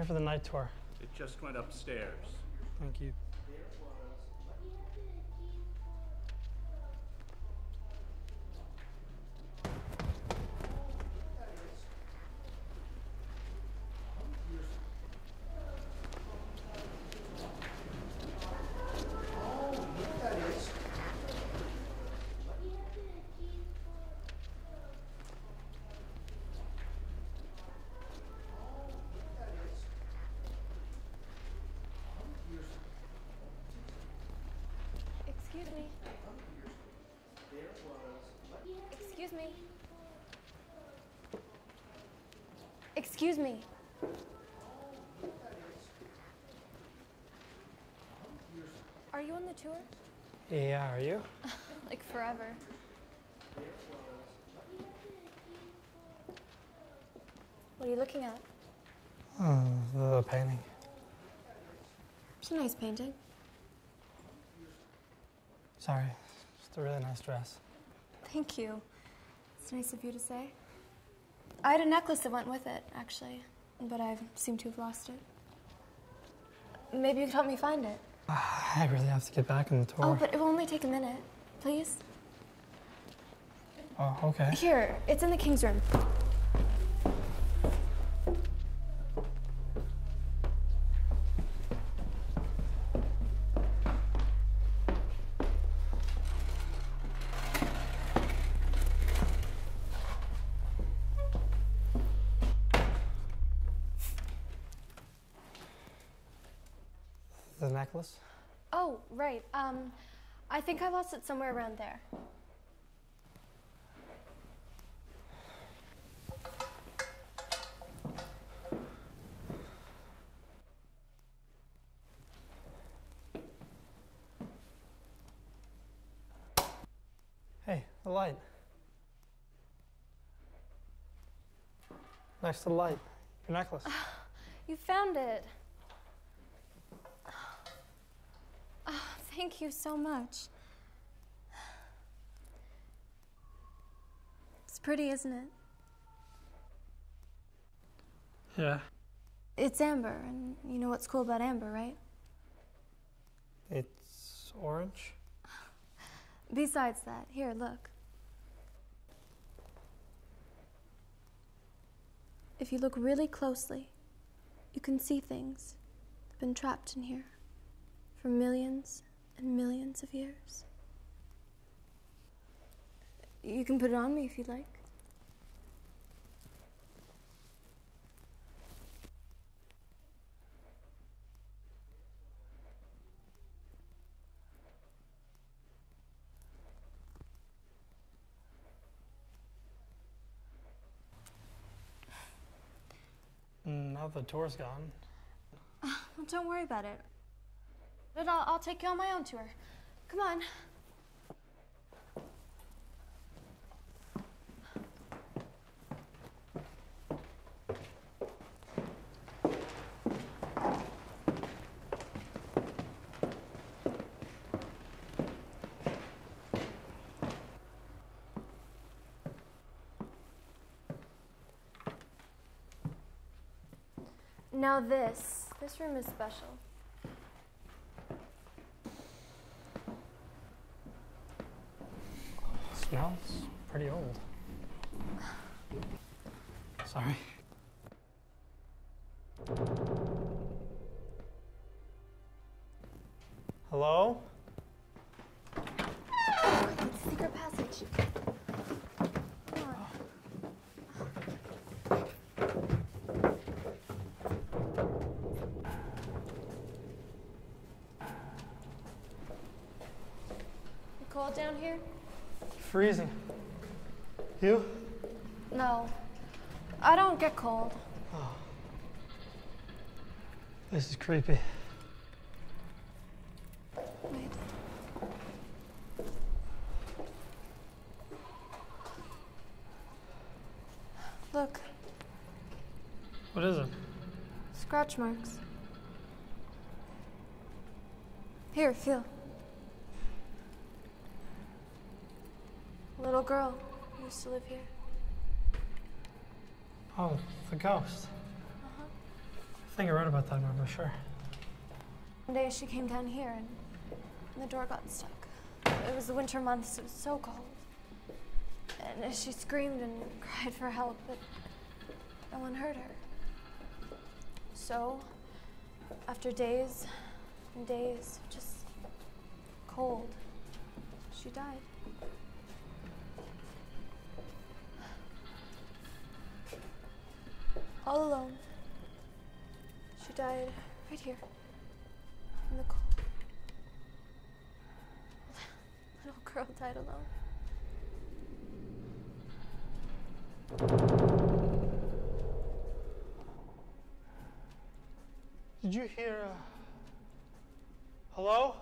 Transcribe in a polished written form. here for the night tour? It just went upstairs. Thank you. Excuse me. Excuse me. Excuse me. Are you on the tour? Yeah, are you? Like forever. What are you looking at? Oh, the painting. It's a nice painting. Sorry, just a really nice dress. Thank you. It's nice of you to say. I had a necklace that went with it, actually, but I seem to have lost it. Maybe you could help me find it. I really have to get back on the tour. Oh, but it will only take a minute. Please? Oh, okay. Here, it's in the King's room. The necklace? Oh, right. I think I lost it somewhere around there. Hey, the light. Next to the light, your necklace. You found it. Thank you so much. It's pretty, isn't it? Yeah. It's amber, and you know what's cool about amber, right? It's orange. Besides that, here, look. If you look really closely, you can see things that have been trapped in here for millions and millions of years. You can put it on me if you'd like. Now the tour's gone. Well, don't worry about it. But I'll take you on my own tour. Come on. Now this room is special. Well, it's pretty old. Sorry. Hello? Oh, it's a secret passage. Come on. You cold down here? Freezing. You? No. I don't get cold. Oh. This is creepy. Wait. Look. What is it? Scratch marks. Here, feel. Little girl used to live here. Oh, the ghost. Uh-huh. I think I read about that, I'm not sure. One day she came down here and the door got stuck. It was the winter months, it was so cold. And she screamed and cried for help, but no one heard her. So, after days and days, just cold, she died. All alone. She died right here, in the cold. Little girl died alone. Did you hear hello?